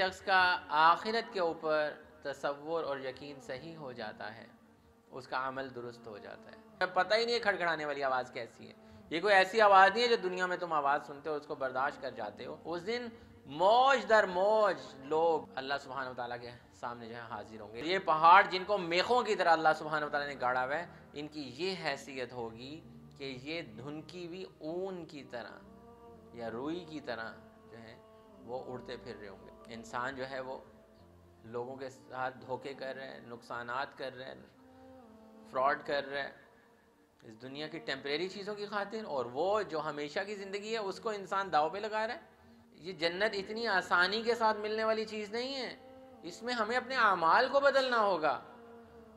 شخص کا آخرت کے اوپر تصور اور یقین صحیح ہو جاتا ہے، اس کا عمل درست ہو جاتا ہے. پتہ ہی نہیں ہے کھڑکھڑانے والی آواز کیسی ہے، یہ کوئی ایسی آواز نہیں ہے جو دنیا میں تم آواز سنتے ہو اس کو برداشت کر جاتے ہو. اس دن موج در موج لوگ اللہ سبحانہ وتعالیٰ کے سامنے جو ہے حاضر ہوں گے. یہ پہاڑ جن کو میخوں کی طرح اللہ سبحانہ وتعالیٰ نے گاڑا ہوا ہے، ان کی یہ حیثیت ہوگی کہ یہ دھنکی ہوئی اون کی طرح یا روئی کی طرح جو ہے وہ اڑتے پھر رہے ہوں گے. انسان جو ہے وہ لوگوں کے ساتھ دھوکے کر رہے ہیں، نقصانات کر رہے ہیں، فراڈ کر رہے ہیں اس دنیا کی ٹیمپریری چیزوں کی خاطر، اور وہ جو ہمیشہ کی زندگی ہے اس کو انسان داؤ پہ لگا رہا ہے. یہ جنت اتنی آسانی کے ساتھ ملنے والی چیز نہیں ہے، اس میں ہمیں اپنے اعمال کو بدلنا ہوگا.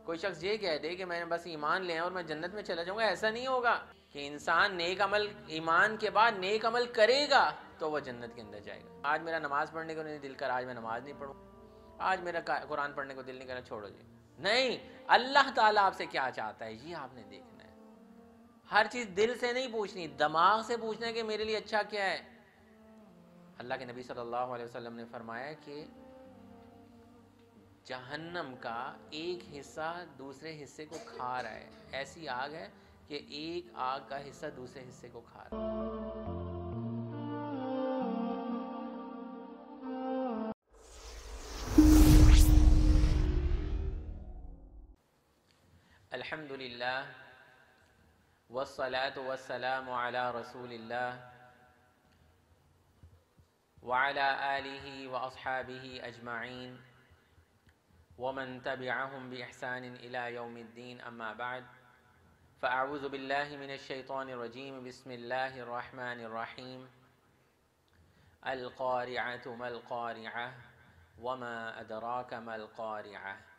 کوئی شخص یہ کہہ دے کہ میں بس ایمان لے اور میں جنت میں چلا جاؤں گا، ایسا نہیں ہوگا. کہ انسان نیک عمل، ایمان کے بعد نیک عمل کرے گا تو وہ جنت کے اندر جائے گا. آج میرا نماز پڑھنے کو نہیں دل کر، آج میں نماز نہیں پڑھوں، آج میرا قرآن پڑھنے کو دل نہیں کر رہا، چھوڑو جی. نہیں، اللہ تعالیٰ آپ سے کیا چاہتا ہے یہ آپ نے دیکھنا ہے. ہر چیز دل سے نہیں پوچھنی، دماغ سے پوچھنا ہے کہ میرے لیے اچھا کیا ہے. اللہ کے نبی صلی اللہ علیہ وسلم نے فرمایا کہ جہنم کا ایک حصہ دوسرے حصے کو کھا رہا ہے. ایسی آگ ہے کہ ایک آگ کا حصہ دوسرے حصے کو کھا رہا ہے. الحمدللہ والصلاة والسلام علی رسول اللہ وعلى آلہ واصحابہ اجمعین ومن تبعہم بإحسان الى یوم الدین. اما بعد، فاعوذ باللہ من الشیطان الرجیم. بسم اللہ الرحمن الرحیم. القارعۃ ما القارعۃ وما ادراک ما القارعۃ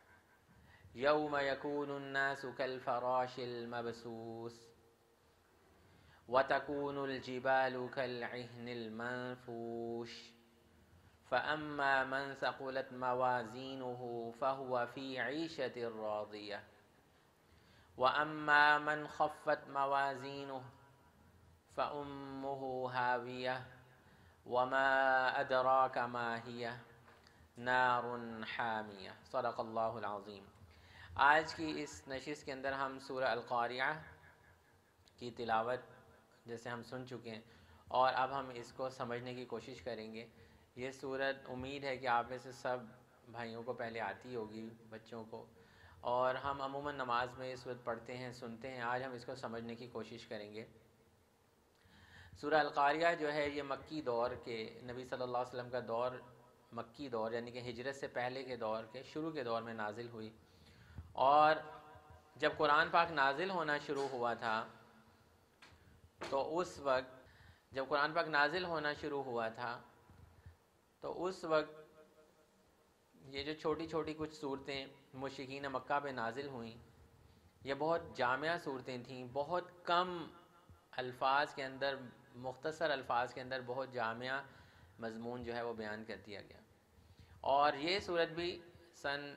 یوم یکون الناس کالفراش المبثوث وتکون الجبال کالعہن المنفوش فاما من ثقلت موازینہ فہو فی عیشۃ راضیہ واما من خفت موازینہ فامہ ہاویہ وما ادراک ما ہی نار حامیہ. صدق اللہ العظیم. آج کی اس نشست کے اندر ہم سورہ القاریہ کی تلاوت جیسے ہم سن چکے ہیں، اور اب ہم اس کو سمجھنے کی کوشش کریں گے. یہ سورت امید ہے کہ آپ میں سے سب بھائیوں کو پہلے آتی ہوگی، بچوں کو، اور ہم عموماً نماز میں یہ سورت پڑھتے ہیں، سنتے ہیں. آج ہم اس کو سمجھنے کی کوشش کریں گے. سورہ القاریہ جو ہے یہ مکی دور کے، نبی صلی اللہ علیہ وسلم کا دور مکی دور یعنی کہ ہجرت سے پہلے کے دور کے شروع کے دور میں نازل ہوئی، اور جب قرآن پاک نازل ہونا شروع ہوا تھا تو اس وقت یہ جو چھوٹی چھوٹی کچھ صورتیں مشرکین مکہ پہ نازل ہوئیں، یہ بہت جامع صورتیں تھیں. بہت کم الفاظ کے اندر، مختصر الفاظ کے اندر بہت جامع مضمون جو ہے وہ بیان کر دیا گیا. اور یہ صورت بھی سن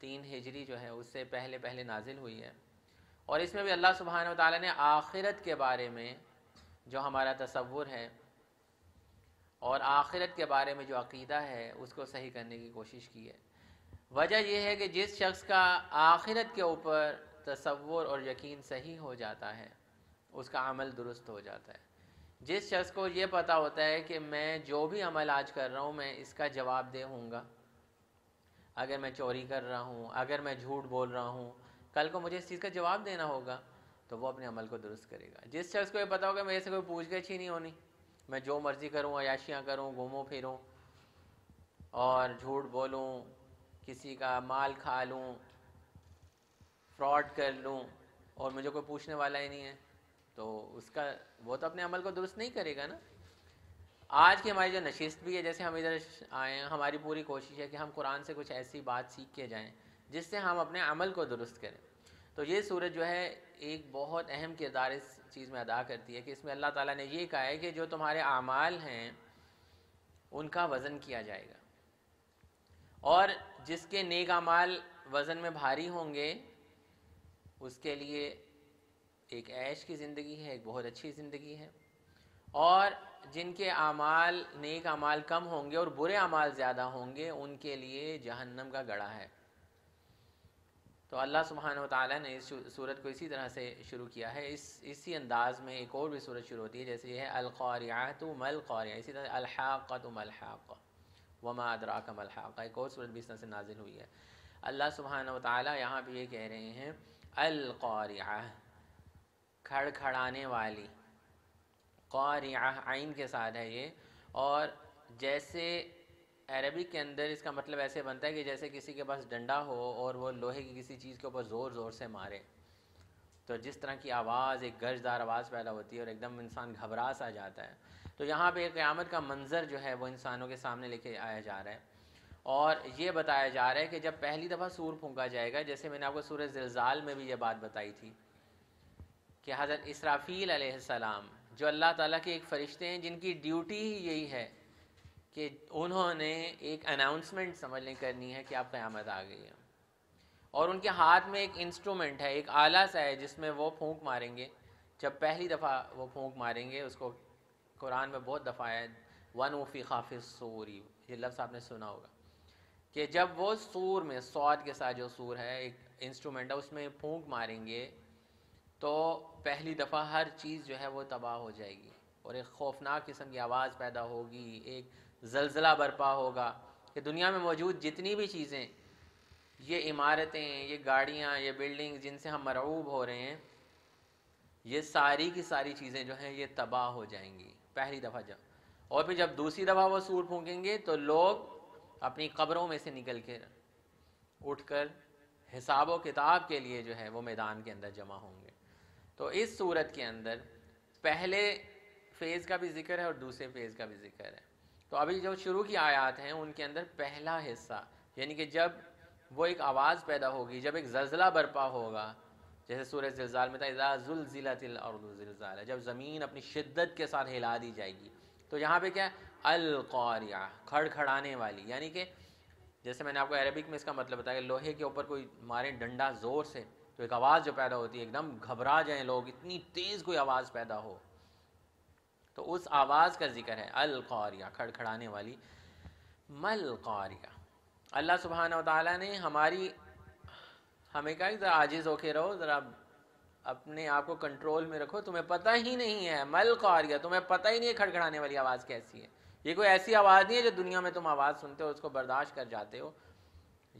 3 ہجری جو ہے اس سے پہلے پہلے نازل ہوئی ہے، اور اس میں بھی اللہ سبحانہ وتعالی نے آخرت کے بارے میں جو ہمارا تصور ہے اور آخرت کے بارے میں جو عقیدہ ہے اس کو صحیح کرنے کی کوشش کی ہے. وجہ یہ ہے کہ جس شخص کا آخرت کے اوپر تصور اور یقین صحیح ہو جاتا ہے اس کا عمل درست ہو جاتا ہے. جس شخص کو یہ پتہ ہوتا ہے کہ میں جو بھی عمل آج کر رہا ہوں میں اس کا جواب دہ ہوں گا، اگر میں چوری کر رہا ہوں، اگر میں جھوٹ بول رہا ہوں، کل کو مجھے اس چیز کا جواب دینا ہوگا، تو وہ اپنے عمل کو درست کرے گا. جس شخص کو یہ پتہ ہوگا میرے سے کوئی پوچھ گچھ ہی نہیں ہونی، میں جو مرضی کروں، عیاشیاں کروں، گھوموں پھروں اور جھوٹ بولوں، کسی کا مال کھا لوں، فراڈ کر لوں، اور مجھے کوئی پوچھنے والا ہی نہیں ہے، تو اس کا وہ تو اپنے عمل کو درست نہیں کرے گا نا. آج کی ہماری جو نشست بھی ہے، جیسے ہم ادھر آئے ہیں، ہماری پوری کوشش ہے کہ ہم قرآن سے کچھ ایسی بات سیکھ کے جائیں جس سے ہم اپنے عمل کو درست کریں. تو یہ سورت جو ہے ایک بہت اہم کردار اس چیز میں ادا کرتی ہے کہ اس میں اللہ تعالیٰ نے یہ کہا ہے کہ جو تمہارے اعمال ہیں ان کا وزن کیا جائے گا، اور جس کے نیک اعمال وزن میں بھاری ہوں گے اس کے لیے ایک عیش کی زندگی ہے، ایک بہت اچھی زندگی ہے، اور جن کے اعمال نیک اعمال کم ہوں گے اور برے اعمال زیادہ ہوں گے ان کے لیے جہنم کا گڑھا ہے۔ تو اللہ سبحانہ وتعالیٰ نے اس صورت کو اسی طرح سے شروع کیا ہے، اسی انداز میں ایک اور بھی صورت شروع ہوتی ہے، جیسے یہ ہے القارعۃ ما القارعۃ، اسی طرح الحاقۃ ما الحاقۃ وما ادراک ما الحاقۃ، ایک اور صورت بھی اس طرح سے نازل ہوئی ہے۔ اللہ سبحانہ وتعالیٰ یہاں پہ یہ کہہ رہے ہیں القارعہ، کھڑ کھڑانے والی، قارعہ عین کے ساتھ ہے یہ، اور جیسے عربک کے اندر اس کا مطلب ایسے بنتا ہے کہ جیسے کسی کے پاس ڈنڈا ہو اور وہ لوہے کی کسی چیز کے اوپر زور زور سے مارے تو جس طرح کی آواز، ایک گرجدار آواز پیدا ہوتی ہے اور ایک دم انسان گھبرا سا جاتا ہے، تو یہاں پہ قیامت کا منظر جو ہے وہ انسانوں کے سامنے لے کے آیا جا رہا ہے، اور یہ بتایا جا رہا ہے کہ جب پہلی دفعہ سور پھونکا جائے گا، جیسے میں نے آپ کو سورہ زلزال میں بھی یہ بات بتائی تھی کہ حضرت اسرافیل علیہ السلام جو اللہ تعالیٰ کے ایک فرشتے ہیں جن کی ڈیوٹی ہی یہی ہے کہ انہوں نے ایک اناؤنسمنٹ سمجھ لیں کرنی ہے کہ آپ قیامت آ گئی ہے، اور ان کے ہاتھ میں ایک انسٹرومنٹ ہے، ایک آلہ سا ہے جس میں وہ پھونک ماریں گے، جب پہلی دفعہ وہ پھونک ماریں گے، اس کو قرآن میں بہت دفعہ ہے وَنُفِخَ فِي الصُّورِ، یہ لفظ آپ نے سنا ہوگا کہ جب وہ سور میں صوت کے ساتھ جو سور ہے ایک انسٹرومنٹ ہے اس میں پھونک ماریں گے تو پہلی دفعہ ہر چیز جو ہے وہ تباہ ہو جائے گی، اور ایک خوفناک قسم کی آواز پیدا ہوگی، ایک زلزلہ برپا ہوگا کہ دنیا میں موجود جتنی بھی چیزیں، یہ عمارتیں، یہ گاڑیاں، یہ بلڈنگز جن سے ہم مرعوب ہو رہے ہیں، یہ ساری کی ساری چیزیں جو ہیں یہ تباہ ہو جائیں گی پہلی دفعہ جب، اور پھر جب دوسری دفعہ وہ سور پھونکیں گے تو لوگ اپنی قبروں میں سے نکل کے اٹھ کر حساب و کتاب کے لیے جو ہے وہ میدان کے اندر جمع ہوں گے۔ تو اس صورت کے اندر پہلے فیز کا بھی ذکر ہے اور دوسرے فیز کا بھی ذکر ہے۔ تو ابھی جو شروع کی آیات ہیں ان کے اندر پہلا حصہ یعنی کہ جب وہ ایک آواز پیدا ہوگی، جب ایک زلزلہ برپا ہوگا، جیسے سورہ زلزال میں تھا اذا زلزلت الارض زلزالہ، جب زمین اپنی شدت کے ساتھ ہلا دی جائے گی، تو یہاں پہ کیا ہے القارعہ، کھڑ کھڑانے والی، یعنی کہ جیسے میں نے آپ کو عربک میں اس کا مطلب بتایا کہ لوہے کے اوپر کوئی مارے ڈنڈا زور سے تو ایک آواز جو پیدا ہوتی ہے، ایک دم گھبرا جائیں لوگ، اتنی تیز کوئی آواز پیدا ہو، تو اس آواز کا ذکر ہے القاریہ، کھڑکھڑانے والی۔ مل قاریہ، اللہ سبحانہ وتعالیٰ نے ہمیں کہا کہ ذرا عاجز ہو کے رہو، ذرا اپنے آپ کو کنٹرول میں رکھو، تمہیں پتہ ہی نہیں ہے مل قاریہ، تمہیں پتہ ہی نہیں ہے کھڑکھڑانے والی آواز کیسی ہے، یہ کوئی ایسی آواز نہیں ہے جو دنیا میں تم آواز سنتے ہو اس کو برداشت کر جاتے ہو،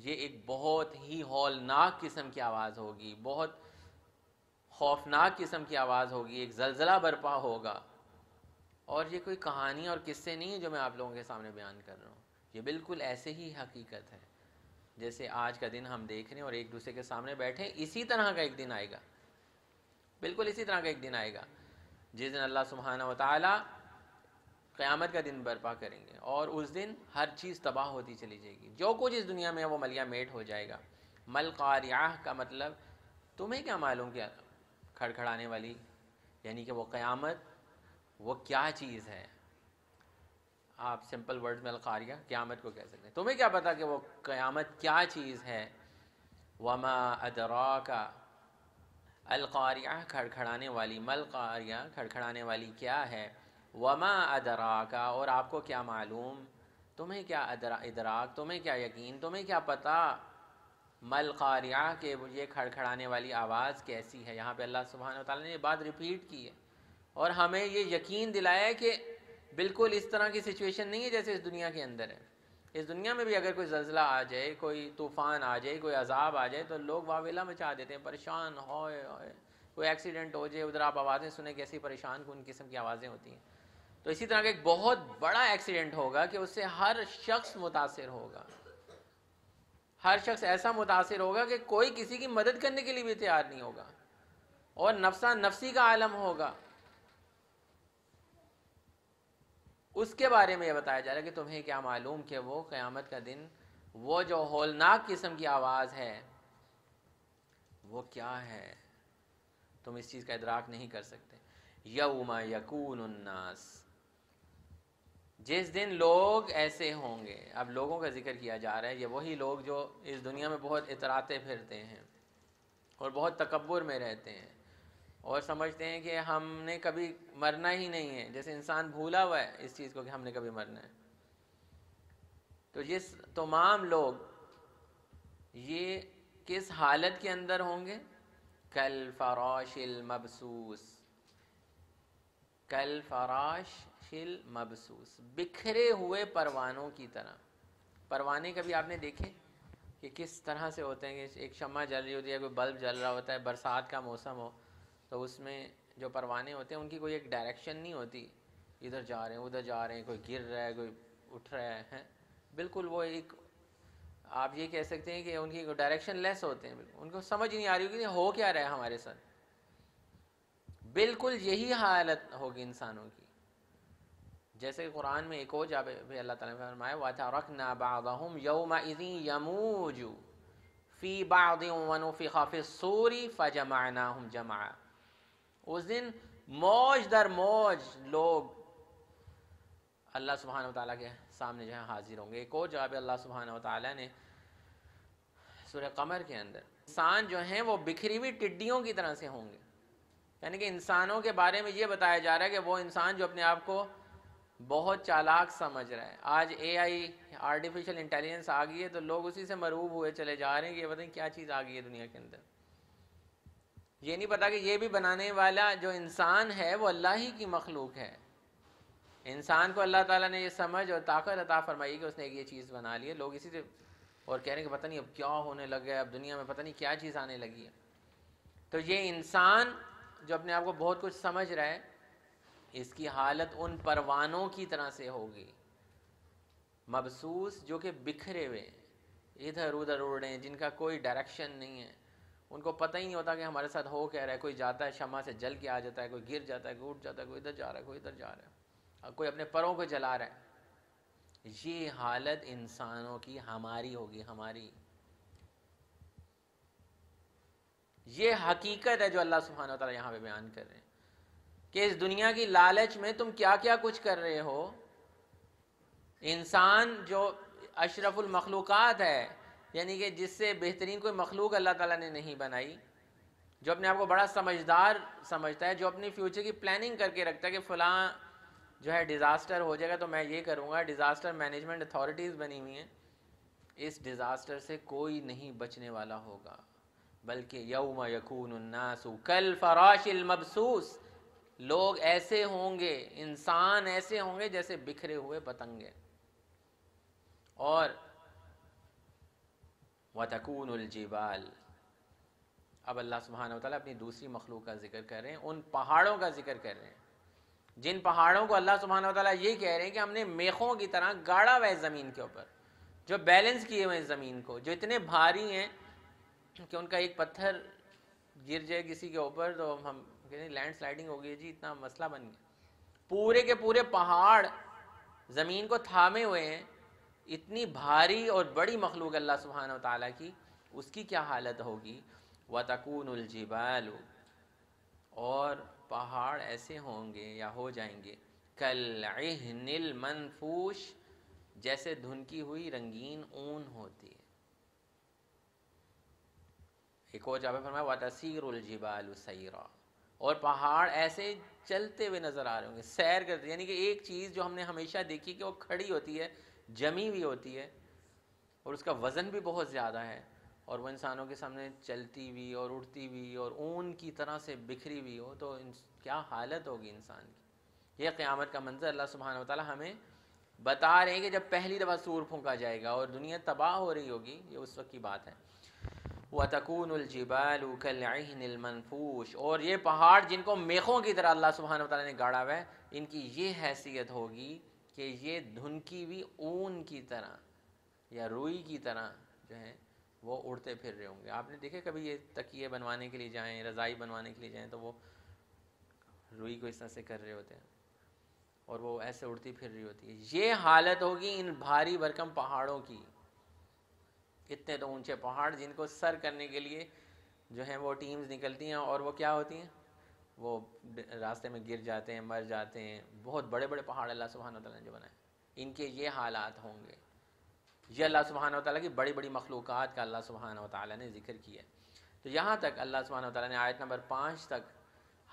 یہ ایک بہت ہی ہولناک قسم کی آواز ہوگی، بہت خوفناک قسم کی آواز ہوگی، ایک زلزلہ برپا ہوگا، اور یہ کوئی کہانی اور قصے نہیں ہیں جو میں آپ لوگوں کے سامنے بیان کر رہا ہوں، یہ بالکل ایسے ہی حقیقت ہے جیسے آج کا دن ہم دیکھ رہے ہیں اور ایک دوسرے کے سامنے بیٹھے ہیں، اسی طرح کا ایک دن آئے گا، بالکل اسی طرح کا ایک دن آئے گا جس دن اللہ سبحانہ وتعالیٰ قیامت کا دن برپا کریں گے، اور اس دن ہر چیز تباہ ہوتی چلی جائے گی، جو کچھ اس دنیا میں وہ ملیہ میٹ ہو جائے گا۔ مل قاریہ کا مطلب تمہیں کیا معلوم کیا کھڑکھڑانے والی، یعنی کہ وہ قیامت وہ کیا چیز ہے، آپ سمپل ورڈز میں القاریہ قیامت کو کہہ سکتے ہیں، تمہیں کیا پتہ کہ وہ قیامت کیا چیز ہے۔ وما ادراک القاریہ، کھڑکھڑانے والی، مل قاریہ کھڑکھڑانے والی کیا ہے، وما ادراک، اور آپ کو کیا معلوم، تمہیں کیا ادراک، تمہیں کیا یقین، تمہیں کیا پتہ مل قاریہ کہ یہ کھڑکھڑانے والی آواز کیسی ہے۔ یہاں پہ اللہ سبحانہ وتعالیٰ نے یہ بات ریپیٹ کی ہے اور ہمیں یہ یقین دلایا کہ بالکل اس طرح کی سچویشن نہیں ہے جیسے اس دنیا کے اندر ہے، اس دنیا میں بھی اگر کوئی زلزلہ آ جائے، کوئی طوفان آ جائے، کوئی عذاب آ جائے تو لوگ واویلا مچا دیتے ہیں، پریشان ہوئے، کوئی ایکسیڈنٹ ہو جائے، ادھر آپ آوازیں سنیں کیسی پریشان کن قسم کی آوازیں ہوتی ہیں، تو اسی طرح کا ایک بہت بڑا ایکسیڈنٹ ہوگا کہ اس سے ہر شخص متاثر ہوگا، ہر شخص ایسا متاثر ہوگا کہ کوئی کسی کی مدد کرنے کے لیے بھی تیار نہیں ہوگا، اور نفسا نفسی کا عالم ہوگا۔ اس کے بارے میں یہ بتایا جا رہا ہے کہ تمہیں کیا معلوم کہ وہ قیامت کا دن وہ جو ہولناک قسم کی آواز ہے وہ کیا ہے، تم اس چیز کا ادراک نہیں کر سکتے۔ یوم یکون الناس، جس دن لوگ ایسے ہوں گے، اب لوگوں کا ذکر کیا جا رہا ہے، یہ وہی لوگ جو اس دنیا میں بہت اتراتے پھرتے ہیں اور بہت تکبر میں رہتے ہیں اور سمجھتے ہیں کہ ہم نے کبھی مرنا ہی نہیں ہے, جیسے انسان بھولا ہوا ہے اس چیز کو کہ ہم نے کبھی مرنا ہے. تو جس تمام لوگ یہ کس حالت کے اندر ہوں گے؟ کل فراش المبسوس, کل فراش المبسوس, بکھرے ہوئے پروانوں کی طرح. پروانے کبھی آپ نے دیکھے کہ کس طرح سے ہوتے ہیں؟ ایک شمع جل رہی ہوتی ہے, کوئی بلب جل رہا ہوتا ہے, برسات کا موسم ہو تو اس میں جو پروانے ہوتے ہیں ان کی کوئی ایک ڈائریکشن نہیں ہوتی, ادھر جا رہے ہیں ادھر جا رہے ہیں, کوئی گر رہا ہے کوئی اٹھ رہا ہے, بالکل وہ ایک آپ یہ کہہ سکتے ہیں کہ ان کی ڈائریکشن لیس ہوتے ہیں, ان کو سمجھ نہیں آ رہی ہوگی کہ ہو کیا رہا ہے ہمارے ساتھ. بالکل یہی حالت ہوگی انسانوں کی, جیسے کہ قرآن میں ایک اور جگہ پہ اللہ تعالیٰ نے فرمایا وَتَرَكْنَا بَعْضَهُمْ يَوْمَئِذٍ يَمُوجُ فِي بَعْضٍ وَنُفِخَ فِي الصُّورِ فَجَمَعْنَاهُمْ جَمْعًا. اس دن موج در موج لوگ اللہ سبحانہ وتعالیٰ کے سامنے جہاں حاضر ہوں گے. ایک اور جگہ پہ اللہ سبحانہ وتعالیٰ نے سورہ قمر کے اندر انسان جو ہیں وہ بکھری ہوئی ٹڈیوں کی طرح سے ہوں گے, یعنی کہ انسانوں کے بارے میں یہ بتایا جا رہا ہے کہ وہ انسان جو اپنے آپ کو بہت چالاک سمجھ رہا ہے. آج اے آئی آرٹیفیشل انٹیلیجنس آ گئی ہے تو لوگ اسی سے مروب ہوئے چلے جا رہے ہیں کہ یہ پتہ نہیں کیا چیز آ گئی ہے دنیا کے اندر. یہ نہیں پتا کہ یہ بھی بنانے والا جو انسان ہے وہ اللہ ہی کی مخلوق ہے. انسان کو اللہ تعالیٰ نے یہ سمجھ اور طاقت عطا فرمائی کہ اس نے ایک یہ چیز بنا لی ہے, لوگ اسی سے اور کہہ رہے ہیں کہ پتہ نہیں اب کیا ہونے لگا ہے, اب دنیا میں پتہ نہیں کیا چیز آنے لگی ہے. تو یہ انسان جو اپنے آپ کو بہت کچھ سمجھ رہا ہے اس کی حالت ان پروانوں کی طرح سے ہوگی, مبسوس, جو کہ بکھرے ہوئے ادھر ادھر اڑ رہے ہیں, جن کا کوئی ڈائریکشن نہیں ہے, ان کو پتہ ہی نہیں ہوتا کہ ہمارے ساتھ ہو کیا رہا ہے. کوئی جاتا ہے شمع سے جل کے آ جاتا ہے, کوئی گر جاتا ہے, کوئی اٹھ جاتا ہے, کوئی ادھر جا رہا ہے کوئی ادھر جا رہا ہے, اور کوئی اپنے پروں کو جلا رہا ہے. یہ حالت انسانوں کی ہماری ہوگی, ہماری. یہ حقیقت ہے جو اللہ سبحانہ وتعالیٰ یہاں پہ بیان کر رہے ہیں کہ اس دنیا کی لالچ میں تم کیا کیا کچھ کر رہے ہو. انسان جو اشرف المخلوقات ہے, یعنی کہ جس سے بہترین کوئی مخلوق اللہ تعالیٰ نے نہیں بنائی, جو اپنے آپ کو بڑا سمجھدار سمجھتا ہے, جو اپنی فیوچر کی پلاننگ کر کے رکھتا ہے کہ فلاں جو ہے ڈیزاسٹر ہو جائے گا تو میں یہ کروں گا. ڈیزاسٹر مینجمنٹ اتھارٹیز بنی ہوئی ہیں. اس ڈیزاسٹر سے کوئی نہیں بچنے والا ہوگا, بلکہ یوم یکون الناس کالفراش المبسوس, لوگ ایسے ہوں گے, انسان ایسے ہوں گے جیسے بکھرے ہوئے پتنگیں. اور وتکون الجبال, اب اللہ سبحانہ وتعالیٰ اپنی دوسری مخلوق کا ذکر کر رہے ہیں, ان پہاڑوں کا ذکر کر رہے ہیں جن پہاڑوں کو اللہ سبحانہ وتعالیٰ یہ کہہ رہے ہیں کہ ہم نے میخوں کی طرح گاڑا ہوا ہے زمین کے اوپر, جو بیلنس کیے ہوئے ہیں زمین کو, جو اتنے بھاری ہیں کہ ان کا ایک پتھر گر جائے کسی کے اوپر تو ہم کہتے ہیں لینڈ سلائڈنگ ہو گئی جی, اتنا مسئلہ بن گیا. پورے کے پورے پہاڑ زمین کو تھامے ہوئے ہیں, اتنی بھاری اور بڑی مخلوق اللہ سبحانہ و تعالیٰ کی, اس کی کیا حالت ہوگی. وَتَكُونُ الْجِبَالُ, اور پہاڑ ایسے ہوں گے یا ہو جائیں گے كَالْعِهْنِ الْمَنْفُوشِ, جیسے دھنکی ہوئی رنگین اون ہوتی ہے. ایک اور جگہ فرمایا وَتَسِيرُ الْجِبَالُ سَيْرًا, اور پہاڑ ایسے چلتے ہوئے نظر آ رہے ہوں گے, سیر کرتے, یعنی کہ ایک چیز جو ہم نے ہمیشہ دیکھی کہ وہ کھڑی ہوتی ہے, جمی ہوئی ہوتی ہے, اور اس کا وزن بھی بہت زیادہ ہے, اور وہ انسانوں کے سامنے چلتی ہوئی اور اڑتی ہوئی اور اون کی طرح سے بکھری ہوئی ہو, تو کیا حالت ہوگی انسان کی. یہ قیامت کا منظر اللہ سبحانہ وتعالیٰ ہمیں بتا رہے ہیں کہ جب پہلی دفعہ سور پھونکا جائے گا اور دنیا تباہ ہو رہی ہوگی, یہ اس وقت کی بات ہے. وَتَكُونُ الْجِبَالُ كَالْعِهْنِ الْمَنْفُوشِ, اور یہ پہاڑ جن کو میخوں کی طرح اللہ سبحانہ وتعالیٰ نے گاڑا ہوا ہے, ان کی یہ حیثیت ہوگی کہ یہ دھنکی ہوئی اون کی طرح یا روئی کی طرح جو ہیں وہ اڑتے پھر رہے ہوں گے. آپ نے دیکھے کبھی یہ تکیے بنوانے کے لیے جائیں, رضائی بنوانے کے لیے جائیں تو وہ روئی کو اس طرح سے کر رہے ہوتے ہیں اور وہ ایسے اڑتی پھر رہی ہوتی ہے. یہ حالت ہوگی ان بھاری بھرکم پہاڑوں کی, اتنے تو اونچے پہاڑ جن کو سر کرنے کے لیے جو ہیں وہ ٹیمز نکلتی ہیں, اور وہ کیا ہوتی ہیں, وہ راستے میں گر جاتے ہیں, مر جاتے ہیں. بہت بڑے بڑے پہاڑ اللہ سبحانہ وتعالیٰ نے جو بنائے, ان کے یہ حالات ہوں گے. یہ اللہ سبحانہ وتعالیٰ کی بڑی بڑی مخلوقات کا اللہ سبحانہ وتعالیٰ نے ذکر کیا ہے. تو یہاں تک اللہ سبحانہ وتعالیٰ نے آیت نمبر 5 تک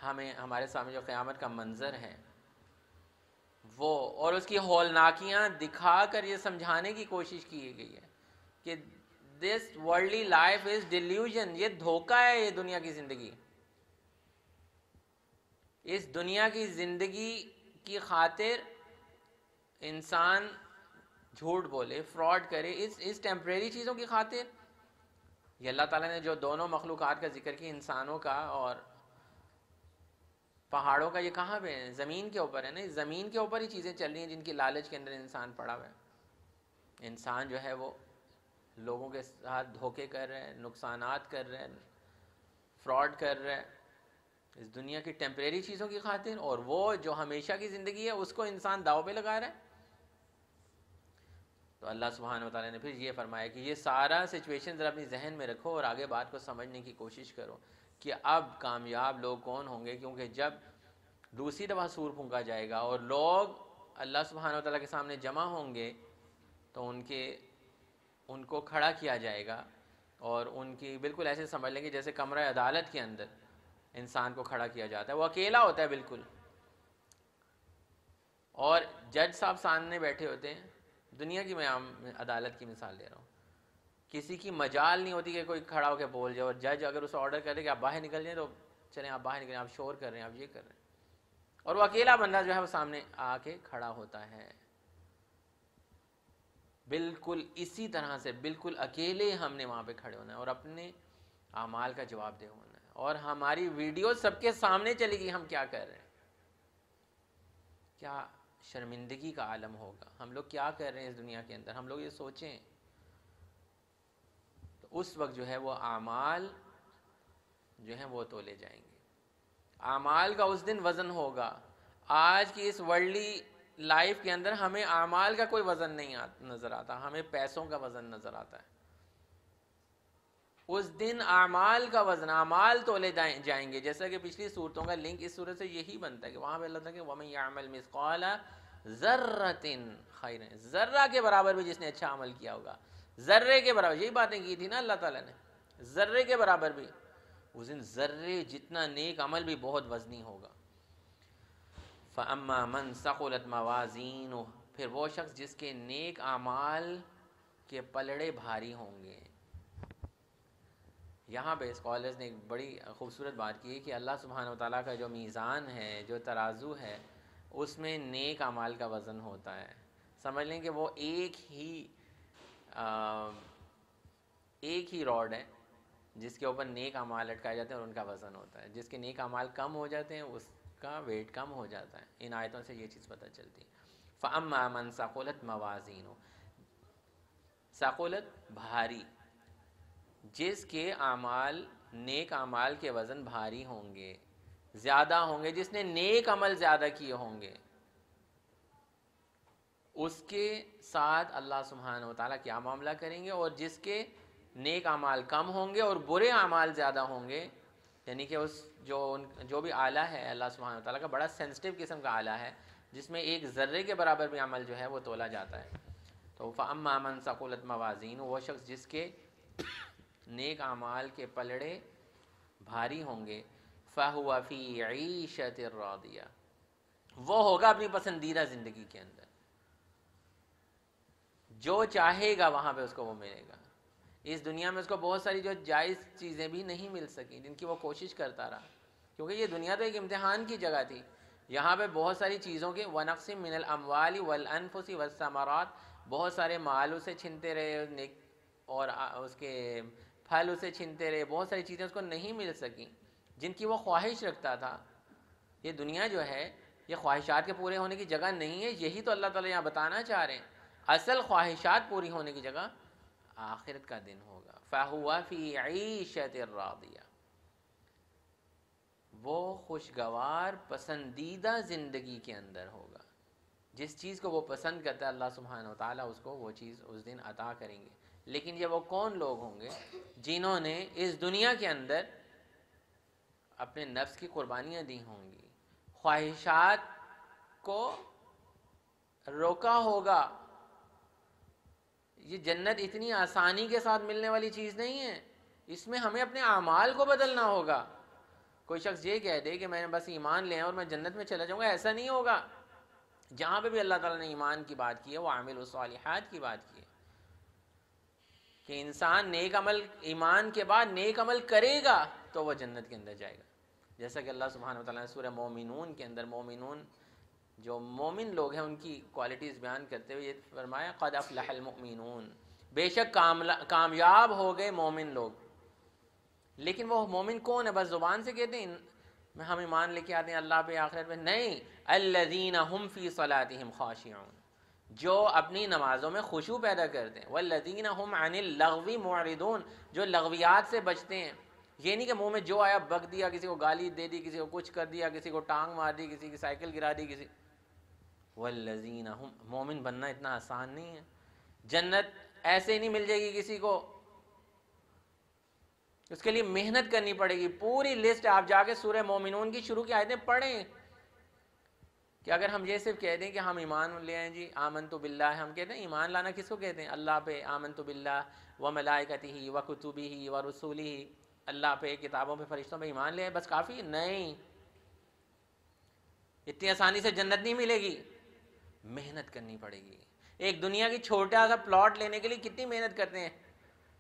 ہمیں ہمارے سامنے جو قیامت کا منظر ہے وہ اور اس کی ہولناکیاں دکھا کر یہ سمجھانے کی کوشش کی گئی ہے کہ this worldly life is delusion, یہ دھوکہ ہے، یہ دنیا کی زندگی، اس دنیا کی زندگی کی خاطر انسان جھوٹ بولے، فراڈ کرے، اس ٹیمپریری چیزوں کی خاطر. یہ اللہ تعالیٰ نے جو دونوں مخلوقات کا ذکر کی، انسانوں کا اور پہاڑوں کا، یہ کہاں پہ ہے؟ زمین کے اوپر ہے نا، زمین کے اوپر ہی چیزیں چل رہی ہیں جن کی لالچ کے اندر انسان پڑا ہوا ہے. انسان جو ہے وہ لوگوں کے ساتھ دھوکے کر رہے ہیں، نقصانات کر رہے ہیں، فراڈ کر رہے ہیں اس دنیا کی ٹیمپریری چیزوں کی خاطر، اور وہ جو ہمیشہ کی زندگی ہے اس کو انسان داؤ پہ لگا رہا ہے. تو اللہ سبحانہ وتعالیٰ نے پھر یہ فرمایا کہ یہ سارا سچویشن ذرا اپنی ذہن میں رکھو اور آگے بات کو سمجھنے کی کوشش کرو کہ اب کامیاب لوگ کون ہوں گے. کیونکہ جب دوسری دفعہ سور پھونکا جائے گا اور لوگ اللہ سبحانہ وتعالیٰ کے سامنے جمع ہوں گے تو ان کو کھڑا کیا جائے گا، اور ان کی بالکل ایسے سمجھ لیں گے جیسے کمرہ عدالت کے اندر انسان کو کھڑا کیا جاتا ہے، وہ اکیلا ہوتا ہے بالکل، اور جج صاحب سامنے بیٹھے ہوتے ہیں. دنیا کی میں عام عدالت کی مثال دے رہا ہوں، کسی کی مجال نہیں ہوتی کہ کوئی کھڑا ہو کے بول جائے، اور جج اگر اسے آرڈر کرے کہ آپ باہر نکل جائیں تو چلیں آپ باہر نکلیں، آپ شور کر رہے ہیں، آپ یہ کر رہے ہیں، اور وہ اکیلا بندہ جو ہے وہ سامنے آ کے کھڑا ہوتا ہے. بالکل اسی طرح سے بالکل اکیلے ہم نے وہاں پہ کھڑے ہونا ہے اور اپنے اعمال کا جواب دہ ہونا ہے، اور ہماری ویڈیو سب کے سامنے چلے گی ہم کیا کر رہے ہیں. کیا شرمندگی کا عالم ہوگا، ہم لوگ کیا کر رہے ہیں اس دنیا کے اندر، ہم لوگ یہ سوچیں. تو اس وقت جو ہے وہ اعمال جو ہیں وہ تولے جائیں گے، اعمال کا اس دن وزن ہوگا. آج کی اس ورلڈلی لائف کے اندر ہمیں اعمال کا کوئی وزن نہیں نظر آتا، ہمیں پیسوں کا وزن نظر آتا ہے. اس دن اعمال کا وزن، اعمال تولے جائیں گے، جیسا کہ پچھلی صورتوں کا لنک اس صورت سے یہی بنتا ہے کہ وہاں پہ اللہ تعالیٰ کہ وَمَن يَعْمَلْ مِثْقَالَ ذَرَّةٍ خَيْرًا، ذرہ کے برابر بھی جس نے اچھا عمل کیا ہوگا، ذرے کے برابر، یہی باتیں کی تھی نا اللہ تعالیٰ نے، ذرے کے برابر بھی اس دن ذرے جتنا نیک عمل بھی بہت وزنی ہوگا. فَأَمَّا مَنْ ثَقُلَتْ مَوَازِينُهُ، پھر وہ شخص جس کے نیک اعمال کے پلڑے بھاری ہوں گے. یہاں پہ اسکالرز نے ایک بڑی خوبصورت بات کی ہے کہ اللہ سبحانہ وتعالیٰ کا جو میزان ہے، جو ترازو ہے، اس میں نیک اعمال کا وزن ہوتا ہے. سمجھ لیں کہ وہ ایک ہی راڈ ہے جس کے اوپر نیک اعمال لٹکائے جاتے ہیں اور ان کا وزن ہوتا ہے. جس کے نیک اعمال کم ہو جاتے ہیں اس کا ویٹ کم ہو جاتا ہے. ان آیتوں سے یہ چیز پتہ چلتی ہے. فَأَمَّا مَنْ ثَقُلَتْ مَوَازِينُهُ، ثقلت بھاری، جس کے اعمال نیک اعمال کے وزن بھاری ہوں گے، زیادہ ہوں گے، جس نے نیک عمل زیادہ کیے ہوں گے، اس کے ساتھ اللہ سبحانہ وتعالیٰ کیا معاملہ کریں گے. اور جس کے نیک اعمال کم ہوں گے اور برے اعمال زیادہ ہوں گے، یعنی کہ اس جو بھی آلہ ہے اللہ سبحانہ وتعالیٰ کا، بڑا سینسٹیو قسم کا آلہ ہے جس میں ایک ذرے کے برابر بھی عمل جو ہے وہ تولا جاتا ہے. تو فَأَمَّا مَنْ ثَقُلَتْ مَوَازِينُهُ، وہ شخص جس کے نیک اعمال کے پلڑے بھاری ہوں گے، فَهُوَ فِي عِيشَةٍ رَاضِيَةٍ، وہ ہوگا اپنی پسندیدہ زندگی کے اندر، جو چاہے گا وہاں پہ اس کو وہ ملے گا. اس دنیا میں اس کو بہت ساری جو جائز چیزیں بھی نہیں مل سکیں جن کی وہ کوشش کرتا رہا، کیونکہ یہ دنیا تو ایک امتحان کی جگہ تھی. یہاں پہ بہت ساری چیزوں کے وَنَقْصٍ مِّنَ الْأَمْوَالِ وَالْأَنفُسِ وَالثَّمَرَاتِ، بہت سارے مال اسے چھنتے رہے نیک اور اس کے پھل اسے چھنتے رہے، بہت ساری چیزیں اس کو نہیں مل سکیں جن کی وہ خواہش رکھتا تھا. یہ دنیا جو ہے یہ خواہشات کے پورے ہونے کی جگہ نہیں ہے. یہی تو اللہ تعالیٰ یہاں بتانا چاہ رہے ہیں، اصل خواہشات پوری ہونے کی جگہ آخرت کا دن ہوگا. فَهُوَ فِي عِيشَةٍ رَاضِيَةٍ، وہ خوشگوار پسندیدہ زندگی کے اندر ہوگا. جس چیز کو وہ پسند کرتا ہے اللہ سبحانہ وتعالیٰ اس کو وہ چیز اس دن عطا کریں گے. لیکن یہ وہ کون لوگ ہوں گے جنہوں نے اس دنیا کے اندر اپنے نفس کی قربانیاں دی ہوں گی، خواہشات کو روکا ہوگا. یہ جنت اتنی آسانی کے ساتھ ملنے والی چیز نہیں ہے، اس میں ہمیں اپنے اعمال کو بدلنا ہوگا. کوئی شخص یہ کہہ دے کہ میں بس ایمان لے اور میں جنت میں چلا جاؤں گا، ایسا نہیں ہوگا۔ جہاں پہ بھی اللہ تعالیٰ نے ایمان کی بات کی ہے، وہ عامل الصالحات کی بات کی ہے کہ انسان نیک عمل، ایمان کے بعد نیک عمل کرے گا تو وہ جنت کے اندر جائے گا۔ جیسا کہ اللہ سبحانہ وتعالیٰ نے سورہ مومنون کے اندر مومنون جو مومن لوگ ہیں ان کی کوالٹیز بیان کرتے ہوئے یہ فرمایا، قد افلح المؤمنون، بے شک کامیاب ہو گئے مومن لوگ۔ لیکن وہ مومن کون ہے؟ بس زبان سے کہتے ہیں میں ہم ایمان لے کے آتے ہیں اللہ پہ، آخرت پہ، نہیں۔ الذین هم فی صلاتهم خاشعون، جو اپنی نمازوں میں خشوع پیدا کرتے ہیں۔ والذین هم عن اللغو معرضون، جو لغویات سے بچتے ہیں۔ یہ نہیں کہ منہ میں جو آیا بک دیا، کسی کو گالی دے دی، کسی کو کچھ کر دیا، کسی کو ٹانگ مار دی، کسی کی سائیکل گرا دی، کسی والذین هم، مومن بننا اتنا آسان نہیں ہے۔ جنت ایسے ہی نہیں مل جائے گی کسی کو، اس کے لیے محنت کرنی پڑے گی۔ پوری لسٹ آپ جا کے سورہ مومنون کی شروع کی آیتیں پڑھیں، کہ اگر ہم یہ صرف کہہ دیں کہ ہم ایمان لے آئیں جی، آمنت باللہ، ہم کہتے ہیں ایمان لانا کس کو کہتے ہیں؟ اللہ پہ، آمنت باللہ وملائکتہ وکتبہ ورسولہ، اللہ پہ، کتابوں پہ، فرشتوں پہ ایمان لے آئیں، بس کافی؟ نہیں، اتنی آسانی سے جنت نہیں ملے گی، محنت کرنی پڑے گی۔ ایک دنیا کی چھوٹا سا پلاٹ لینے کے لیے کتنی محنت کرتے ہیں،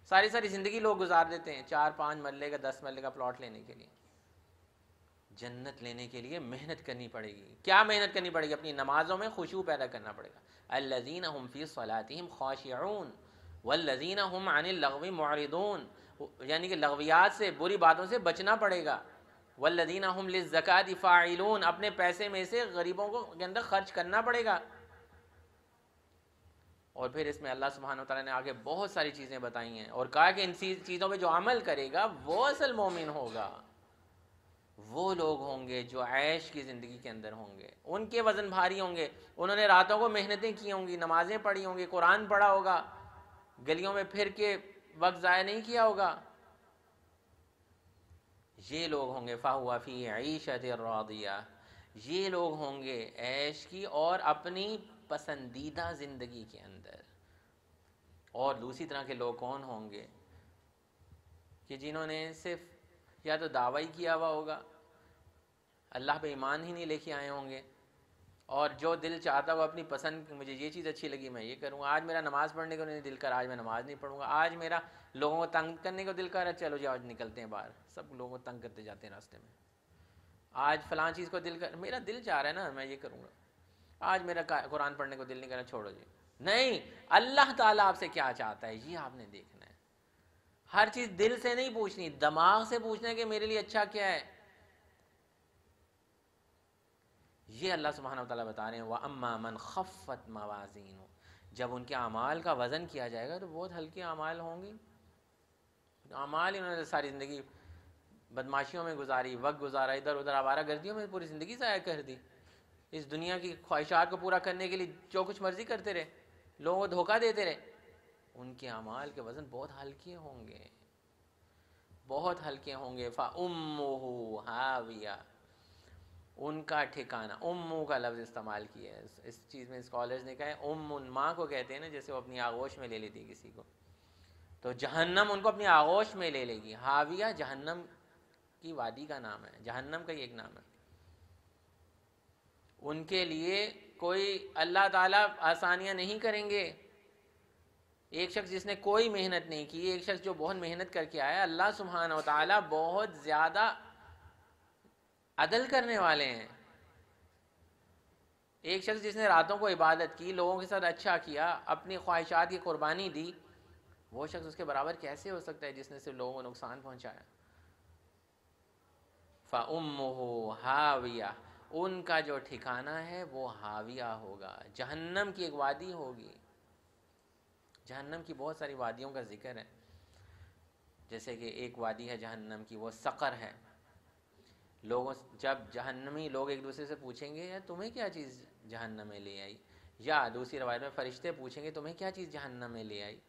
ساری زندگی لوگ گزار دیتے ہیں 4-5 مرلے کا 10 مرلے کا پلاٹ لینے کے لیے۔ جنت لینے کے لیے محنت کرنی پڑے گی۔ کیا محنت کرنی پڑے گی؟ اپنی نمازوں میں خشوع پیدا کرنا پڑے گا۔ الذین هم فی صلاتهم خاشعون والذین هم عن اللغو معرضون، یعنی کہ لغویات سے، بری باتوں سے بچنا پڑے گا۔ والذین هم للزکاۃ فاعلون، اپنے پیسے میں سے غریبوں کو کے اندر خرچ کرنا پڑے گا۔ اور پھر اس میں اللہ سبحانہ وتعالیٰ نے آگے بہت ساری چیزیں بتائی ہیں اور کہا کہ ان چیزوں پہ جو عمل کرے گا وہ اصل مومن ہوگا۔ وہ لوگ ہوں گے جو عیش کی زندگی کے اندر ہوں گے، ان کے وزن بھاری ہوں گے، انہوں نے راتوں کو محنتیں کی ہوں گی، نمازیں پڑھی ہوں گی، قرآن پڑھا ہوگا، گلیوں میں پھر کے وقت ضائع نہیں کیا ہوگا۔ یہ لوگ ہوں گے فَهُوَ فِي عِيشَةٍ رَاضِيَةٍ، یہ لوگ ہوں گے عیش کی اور اپنی پسندیدہ زندگی کے اندر۔ اور دوسری طرح کے لوگ کون ہوں گے؟ کہ جنہوں نے صرف یا تو دعویٰ ہی کیا ہوا ہوگا، اللہ پہ ایمان ہی نہیں لے کے آئے ہوں گے، اور جو دل چاہتا وہ اپنی پسند، مجھے یہ چیز اچھی لگی میں یہ کروں گا، آج میرا نماز پڑھنے کو نہیں دل کر آج میں نماز نہیں پڑھوں گا، آج میرا لوگوں کو تنگ کرنے کو دل کر رہا چلو جی آج نکلتے ہیں باہر، سب لوگوں کو تنگ کرتے جاتے ہیں راستے میں، آج فلاں چیز کو دل کر، میرا دل چاہ رہا ہے نا میں یہ کروں گا، آج میرا قرآن پڑھنے کو دل نہیں کرنا چھوڑو جی، نہیں۔ اللہ تعالیٰ آپ سے کیا چاہتا ہے یہ آپ نے دیکھنا ہے۔ ہر چیز دل سے نہیں پوچھنی، دماغ سے پوچھنا ہے کہ میرے لیے اچھا کیا ہے۔ یہ اللہ سبحانہ وتعالیٰ بتا رہے ہیں وَأَمَّا مَنْ خَفَّتْ مَوَازِينُ، جب ان کے اعمال کا وزن کیا جائے گا تو بہت ہلکے اعمال ہوں گے۔ اعمال انہوں نے ساری زندگی بدماشیوں میں گزاری، وقت گزارا، ادھر ادھر آوارہ گردیوں میں پوری زندگی ضائع کر دی، اس دنیا کی خواہشات کو پورا کرنے کے لیے جو کچھ مرضی کرتے رہے، لوگوں کو دھوکہ دیتے رہے۔ ان کے اعمال کے وزن بہت ہلکے ہوں گے، بہت ہلکے ہوں گے۔ فَأُمُّهُ حَاوِيَةٌ، ان کا ٹھکانہ، امو کا لفظ استعمال کیا ہے اس چیز میں، اسکالرز نے کہا ہے ام، ماں کو کہتے ہیں نا، جیسے وہ اپنی آغوش میں لے لیتی کسی کو، تو جہنم ان کو اپنی آغوش میں لے لے گی۔ حاویہ جہنم کی وادی کا نام ہے، جہنم کا یہ ایک نام ہے۔ ان کے لیے کوئی اللہ تعالیٰ آسانیاں نہیں کریں گے۔ ایک شخص جس نے کوئی محنت نہیں کی، ایک شخص جو بہت محنت کر کے آیا، اللہ سبحانہ وتعالیٰ بہت زیادہ عدل کرنے والے ہیں۔ ایک شخص جس نے راتوں کو عبادت کی، لوگوں کے ساتھ اچھا کیا، اپنی خواہشات کی قربانی دی، وہ شخص اس کے برابر کیسے ہو سکتا ہے جس نے صرف لوگوں کو نقصان پہنچایا؟ فَأُمُّهُ حَاوِيَةٌ، ان کا جو ٹھکانہ ہے وہ حاویہ ہوگا، جہنم کی ایک وادی ہوگی۔ جہنم کی بہت ساری وادیوں کا ذکر ہے، جیسے کہ ایک وادی ہے جہنم کی، وہ سقر ہے۔ لوگوں جب جہنمی لوگ ایک دوسرے سے پوچھیں گے تمہیں کیا چیز جہنم میں لے آئی، یا دوسری روایت میں فرشتے پوچھیں گے تمہیں کیا چیز جہنم میں لے آئی،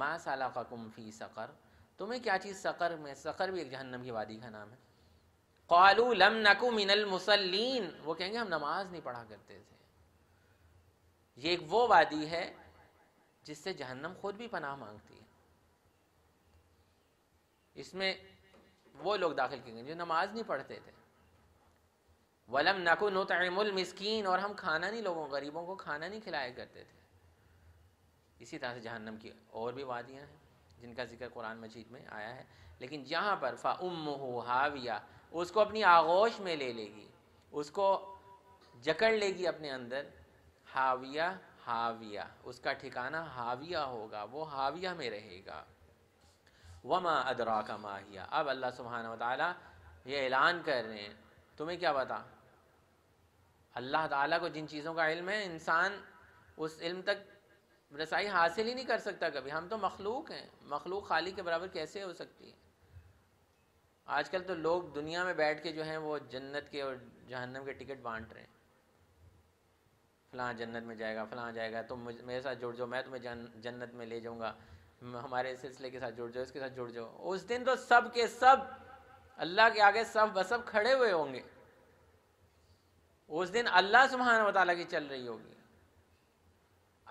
ما سلککم فی سقر، تمہیں کیا چیز سقر میں، سقر بھی ایک جہنم کی وادی کا نام ہے۔ قَالُوا لَمْ نَكُ مِنَ الْمُصَلِّينَ، وہ کہیں گے ہم نماز نہیں پڑھا کرتے تھے۔ یہ ایک وہ وادی ہے جس سے جہنم خود بھی پناہ مانگتی ہے۔ اس میں وہ لوگ داخل کیے گئے جو نماز نہیں پڑھتے تھے. وَلَمْ نَكُ نُطْعِمُ الْمِسْكِينَ, اور ہم کھانا نہیں, لوگوں غریبوں کو کھانا نہیں کھلایا کرتے تھے. اسی طرح سے جہنم کی اور بھی وادیاں ہیں جن کا ذکر قرآن مجید میں آیا ہے, لیکن یہاں پر فَأُمُّهُ حَاوِيَةٌ, اس کو اپنی آغوش میں لے لے گی, اس کو جکڑ لے گی اپنے اندر. حاویہ, حاویہ اس کا ٹھکانہ حاویہ ہوگا, وہ حاویہ میں رہے گا. وما ادراک ما ہیہ, اب اللہ سبحانہ وتعالیٰ یہ اعلان کر رہے ہیں تمہیں کیا پتا. اللہ تعالیٰ کو جن چیزوں کا علم ہے انسان اس علم تک رسائی حاصل ہی نہیں کر سکتا کبھی. ہم تو مخلوق ہیں, مخلوق خالق کے برابر کیسے ہو سکتی ہے. آج کل تو لوگ دنیا میں بیٹھ کے جو ہیں وہ جنت کے اور جہنم کے ٹکٹ بانٹ رہے ہیں, فلاں جنت میں جائے گا, فلاں جائے گا, تم میرے ساتھ جڑ جاؤ میں تمہیں جنت میں لے جاؤں گا, ہمارے سلسلے کے ساتھ جڑ جاؤ, اس کے ساتھ جڑ جاؤ. اس دن تو سب کے سب اللہ کے آگے سب بسب کھڑے ہوئے ہوں گے. اس دن اللہ سبحانہ و تعالیٰ کی چل رہی ہوگی.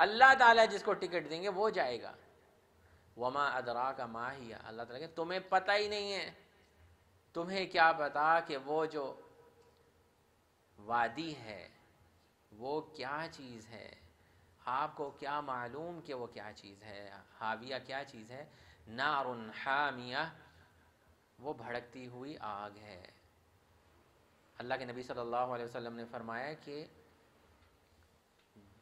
اللہ تعالیٰ جس کو ٹکٹ دیں گے وہ جائے گا. وما ادراک ما ہیہ, اللہ تعالیٰ کہ تمہیں پتہ ہی نہیں ہے, تمہیں کیا پتا کہ وہ جو وادی ہے وہ کیا چیز ہے. آپ کو کیا معلوم کہ وہ کیا چیز ہے, حاویہ کیا چیز ہے. نار حامیہ, وہ بھڑکتی ہوئی آگ ہے. اللہ کے نبی صلی اللہ علیہ وسلم نے فرمایا کہ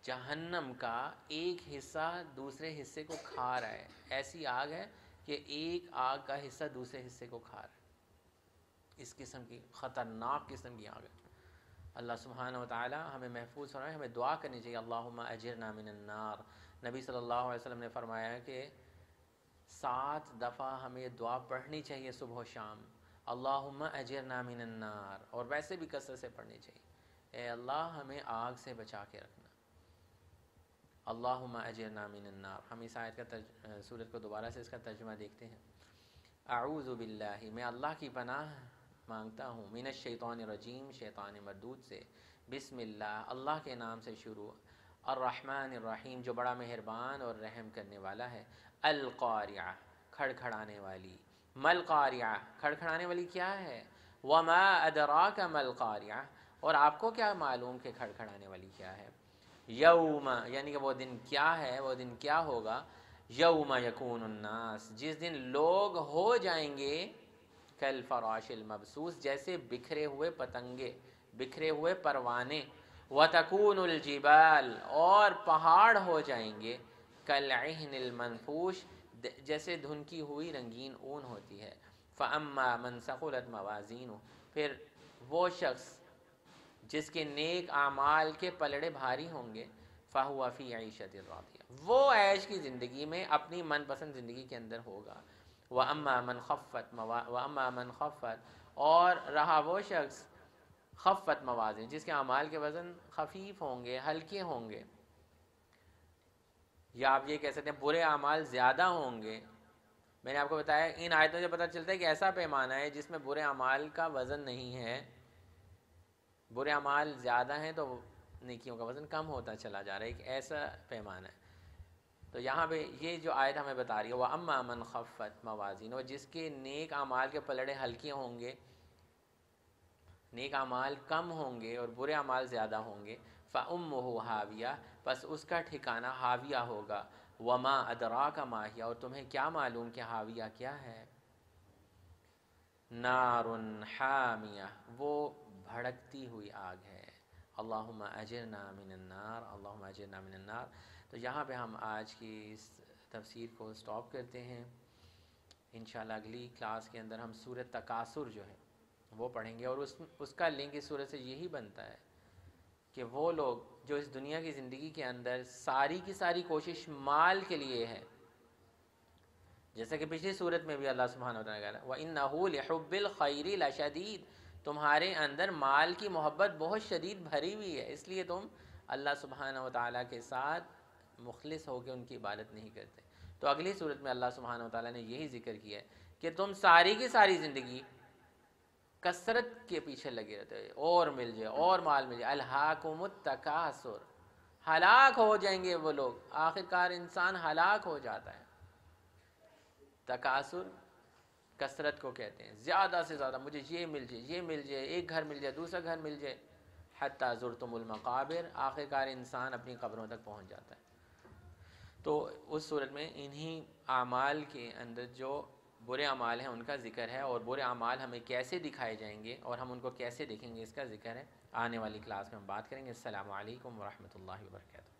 جہنم کا ایک حصہ دوسرے حصے کو کھا رہا ہے. ایسی آگ ہے کہ ایک آگ کا حصہ دوسرے حصے کو کھا رہا ہے. اس قسم کی خطرناک قسم کی آگ ہے. اللہ سبحانہ و تعالیٰ ہمیں محفوظ فرمائے. ہمیں دعا کرنی چاہیے اللہم اجرنا من النار. نبی صلی اللہ علیہ وسلم نے فرمایا کہ 7 دفعہ ہمیں یہ دعا پڑھنی چاہیے صبح و شام, اللہم اجرنا من النار. اور ویسے بھی کثرت سے پڑھنی چاہیے, اے اللہ ہمیں آگ سے بچا کے رکھنا. اللہم اجرنا من النار. ہم اس آیت کا سورت کو دوبارہ سے اس کا ترجمہ دیکھتے ہیں. اعوذ باللہ, میں اللہ کی پناہ مانگتا ہوں, من الشیطان الرجیم, شیطان مردود سے. بسم اللہ, اللہ کے نام سے شروع. الرحمن الرحیم, جو بڑا مہربان اور رحم کرنے والا ہے. القارعہ, کھڑکھڑانے والی. ملقارعہ, کھڑکھڑانے والی کیا ہے. وما ادراک ملقارعہ, اور آپ کو کیا معلوم کہ کھڑکھڑانے والی کیا ہے. یوم, یعنی کہ وہ دن کیا ہے, وہ دن کیا ہوگا. یوم یکون الناس, جس دن لوگ ہو جائیں گے. کل فراش المبسوس, جیسے بکھرے ہوئے پتنگے, بکھرے ہوئے پروانے. وتکون الجبال, اور پہاڑ ہو جائیں گے. کالعہن المنفوش, جیسے دھنکی ہوئی رنگین اون ہوتی ہے. فاما من ثقلت موازینہ, پھر وہ شخص جس کے نیک اعمال کے پلڑے بھاری ہوں گے. فہو فی عیشۃ راضیہ, وہ عیش کی زندگی میں اپنی من پسند زندگی کے اندر ہوگا. وَأَمَّا مَنْ خَفَّتْ, اور رہا وہ شخص خفت موازن, جس کے اعمال کے وزن خفیف ہوں گے, ہلکے ہوں گے, یا آپ یہ کہہ سکتے ہیں برے اعمال زیادہ ہوں گے. میں نے آپ کو بتایا ان آیتوں سے پتہ چلتا ہے کہ ایسا پیمانہ ہے جس میں برے اعمال کا وزن نہیں ہے. برے اعمال زیادہ ہیں تو نیکیوں کا وزن کم ہوتا چلا جا رہا ہے, ایک ایسا پیمانہ ہے. تو یہاں پہ یہ جو آیت ہمیں بتا رہی ہے وَأَمَّا مَنْ خَفَّتْ مَوَازِينُ, اور جس کے نیک اعمال کے پلڑے ہلکے ہوں گے, نیک اعمال کم ہوں گے اور برے اعمال زیادہ ہوں گے. فَأُمُّهُ حَاوِيَةٌ, بس اس کا ٹھکانہ حاویہ ہوگا. وَمَا أَدْرَاكَ مَا هِيَ, اور تمہیں کیا معلوم کہ حاویہ کیا ہے. نَارٌ حَامِيَةٌ, وہ بھڑکتی ہوئی آگ ہے. اللہم اجرنا من النار, اللہم اجرنا من النار. تو یہاں پہ ہم آج کی اس تفسیر کو سٹاپ کرتے ہیں. انشاءاللہ اگلی کلاس کے اندر ہم سورہ تکاثر جو ہے وہ پڑھیں گے, اور اس کا لنک اس سورہ سے یہی بنتا ہے کہ وہ لوگ جو اس دنیا کی زندگی کے اندر ساری کی ساری کوشش مال کے لیے ہے, جیسا کہ پچھلی سورت میں بھی اللہ سبحانہ وتعالیٰ نے کہا وَإِنَّهُ لِحُبِّ الْخَيْرِ لَشَدِيدٌ, تمہارے اندر مال کی محبت بہت شدید بھری ہوئی ہے, اس لیے تم اللہ سبحانہ وتعالیٰ کے ساتھ مخلص ہو کے ان کی عبادت نہیں کرتے. تو اگلی صورت میں اللہ سبحانہ وتعالیٰ نے یہی ذکر کیا ہے کہ تم ساری کی ساری زندگی کثرت کے پیچھے لگے رہتے ہو, اور مل جائے اور مال مل جائے. الہاکم التکاثر, ہلاک ہو جائیں گے وہ لوگ. آخر کار انسان ہلاک ہو جاتا ہے. تکاثر کثرت کو کہتے ہیں, زیادہ سے زیادہ مجھے یہ مل جائے, یہ مل جائے, ایک گھر مل جائے, دوسرا گھر مل جائے, حتیٰ زرتم المقابر, آخر کار انسان اپنی قبروں تک پہنچ جاتا ہے. تو اس صورت میں انہی اعمال کے اندر جو برے اعمال ہیں ان کا ذکر ہے, اور برے اعمال ہمیں کیسے دکھائے جائیں گے اور ہم ان کو کیسے دیکھیں گے اس کا ذکر ہے. آنے والی کلاس میں ہم بات کریں گے. السلام علیکم ورحمۃ اللہ وبرکاتہ.